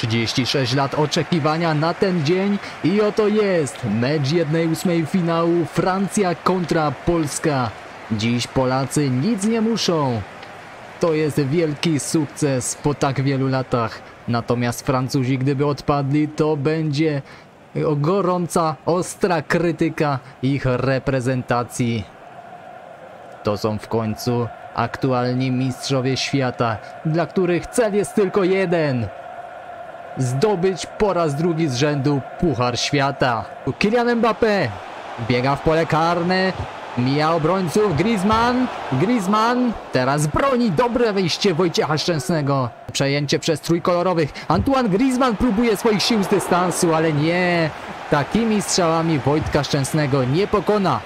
36 lat oczekiwania na ten dzień i oto jest mecz 1/8 finału Francja kontra Polska. Dziś Polacy nic nie muszą. To jest wielki sukces po tak wielu latach. Natomiast Francuzi, gdyby odpadli, to będzie gorąca, ostra krytyka ich reprezentacji. To są w końcu aktualni mistrzowie świata, dla których cel jest tylko jeden. Zdobyć po raz drugi z rzędu Puchar Świata. Kylian Mbappé biega w pole karne. Mija obrońców. Griezmann teraz broni. Dobre wyjście Wojciecha Szczęsnego. Przejęcie przez trójkolorowych. Antoine Griezmann próbuje swoich sił z dystansu, ale nie. Takimi strzałami Wojtka Szczęsnego nie pokona.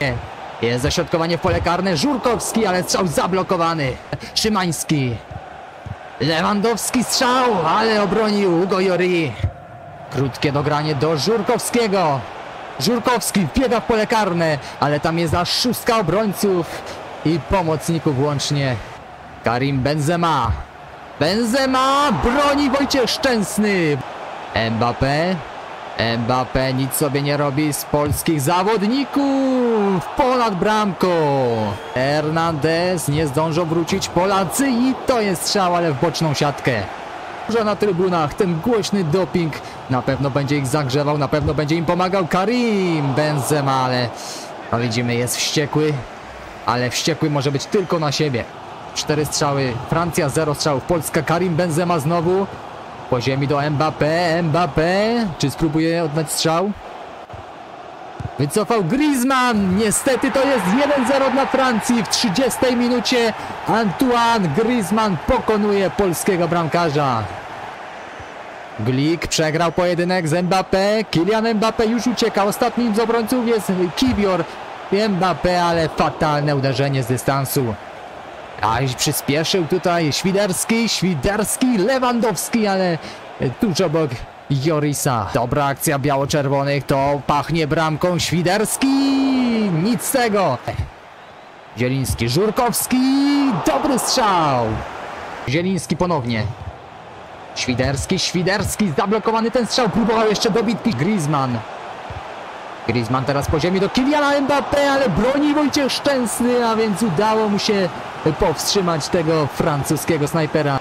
Jest zaśrodkowanie w pole karne. Żurkowski, ale strzał zablokowany. Szymański. Lewandowski strzał, ale obronił Ugo Joris. Krótkie dogranie do Żurkowskiego. Żurkowski biega w pole karne, ale tam jest aż 6 obrońców i pomocników łącznie. Karim Benzema. Broni Wojciech Szczęsny. Mbappé nic sobie nie robi z polskich zawodników. Ponad bramką. Hernandez nie zdążą wrócić Polacy i to jest strzał, ale w boczną siatkę. Że na trybunach ten głośny doping na pewno będzie ich zagrzewał, na pewno będzie im pomagał Karim Benzema, ale no widzimy, jest wściekły, ale wściekły może być tylko na siebie. 4 strzały, Francja 0 strzałów, Polska. Karim Benzema znowu po ziemi do Mbappé. Czy spróbuje oddać strzał? Wycofał Griezmann. Niestety to jest 1-0 dla Francji. W 30 minucie Antoine Griezmann pokonuje polskiego bramkarza. Glik przegrał pojedynek z Mbappé. Kylian Mbappé już ucieka. Ostatnim z obrońców jest Kiwior. Mbappé, ale fatalne uderzenie z dystansu. Aś przyspieszył tutaj Świderski. Lewandowski, ale tuż obok Jorisa. Dobra akcja biało-czerwonych, to pachnie bramką. Świderski, nic z tego. Zieliński, Żurkowski, dobry strzał. Zieliński ponownie. Świderski, zablokowany ten strzał, próbował jeszcze dobitki. Griezmann teraz po ziemi do Kyliana Mbappé, ale broni Wojciech Szczęsny, a więc udało mu się powstrzymać tego francuskiego snajpera.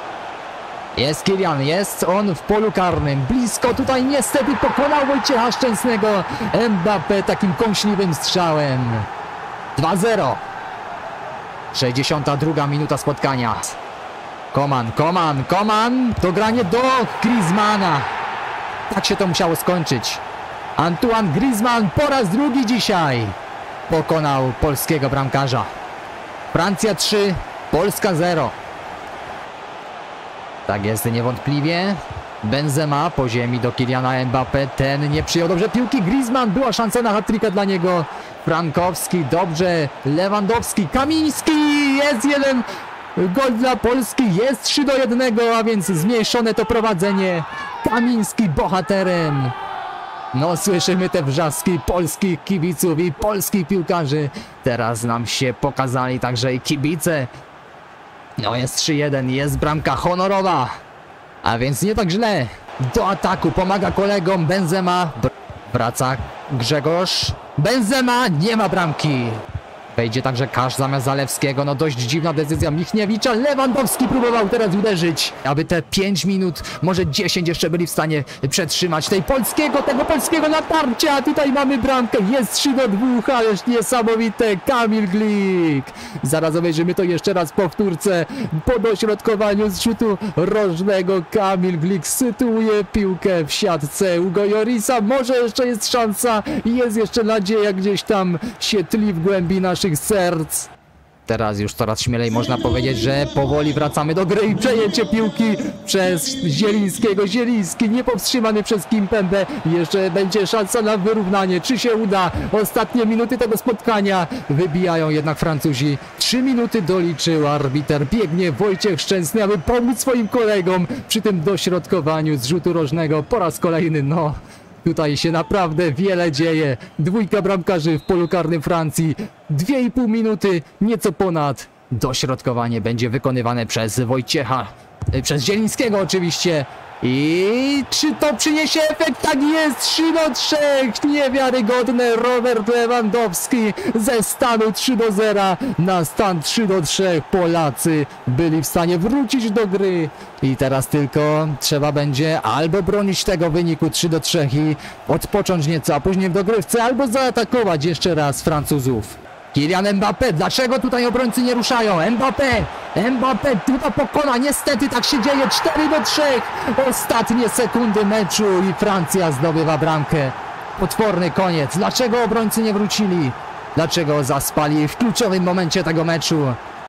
Jest Kylian, jest on w polu karnym, blisko tutaj, niestety pokonał Wojciecha Szczęsnego Mbappé takim kąśliwym strzałem. 2-0. 62 minuta spotkania. Coman, to granie do Griezmana. Tak się to musiało skończyć. Antoine Griezmann po raz drugi dzisiaj pokonał polskiego bramkarza. Francja 3, Polska 0. Tak jest niewątpliwie. Benzema po ziemi do Kyliana Mbappé. Ten nie przyjął dobrze piłki. Griezmann, była szansa na hat-tricka dla niego. Frankowski dobrze. Lewandowski, Kamiński. Jest jeden gol dla Polski. Jest 3-1, a więc zmniejszone to prowadzenie. Kamiński bohaterem. No, słyszymy te wrzaski polskich kibiców i polskich piłkarzy. Teraz nam się pokazali także i kibice. No, jest 3-1, jest bramka honorowa, a więc nie tak źle. Do ataku pomaga kolegom Benzema. Wraca Grzegorz. Benzema, nie ma bramki. Wejdzie także Kasz zamiast Zalewskiego. No, dość dziwna decyzja Michniewicza. Lewandowski próbował teraz uderzyć, aby te 5 minut, może 10 jeszcze byli w stanie przetrzymać tego polskiego natarcia. Tutaj mamy bramkę. Jest 3-2, ależ niesamowite. Kamil Glik. Zaraz obejrzymy to jeszcze raz w powtórce. Po dośrodkowaniu z rzutu rożnego Kamil Glik sytuuje piłkę w siatce Ugo Jorisa. Może jeszcze jest szansa. Jest jeszcze nadzieja, gdzieś tam się tli w głębi naszych serc. Teraz już coraz śmielej można powiedzieć, że powoli wracamy do gry i przejęcie piłki przez Zielińskiego. Zieliński niepowstrzymany przez Kimpembe. Jeszcze będzie szansa na wyrównanie. Czy się uda? Ostatnie minuty tego spotkania wybijają jednak Francuzi. 3 minuty doliczył arbiter. Biegnie Wojciech Szczęsny, aby pomóc swoim kolegom przy tym dośrodkowaniu z rzutu rożnego. Po raz kolejny, no... Tutaj się naprawdę wiele dzieje. 2 bramkarzy w polu karnym Francji. 2,5 minuty, nieco ponad. Dośrodkowanie będzie wykonywane przez Wojciecha, przez Zielińskiego oczywiście. I czy to przyniesie efekt? Tak jest, 3-3, niewiarygodne. Robert Lewandowski ze stanu 3-0 na stan 3-3. Polacy byli w stanie wrócić do gry i teraz tylko trzeba będzie albo bronić tego wyniku 3-3 i odpocząć nieco, a później w dogrywce, albo zaatakować jeszcze raz Francuzów. Kylian Mbappé, dlaczego tutaj obrońcy nie ruszają? Mbappé, Mbappé tutaj pokona, niestety tak się dzieje, 4-3, ostatnie sekundy meczu i Francja zdobywa bramkę. Potworny koniec, dlaczego obrońcy nie wrócili? Dlaczego zaspali w kluczowym momencie tego meczu?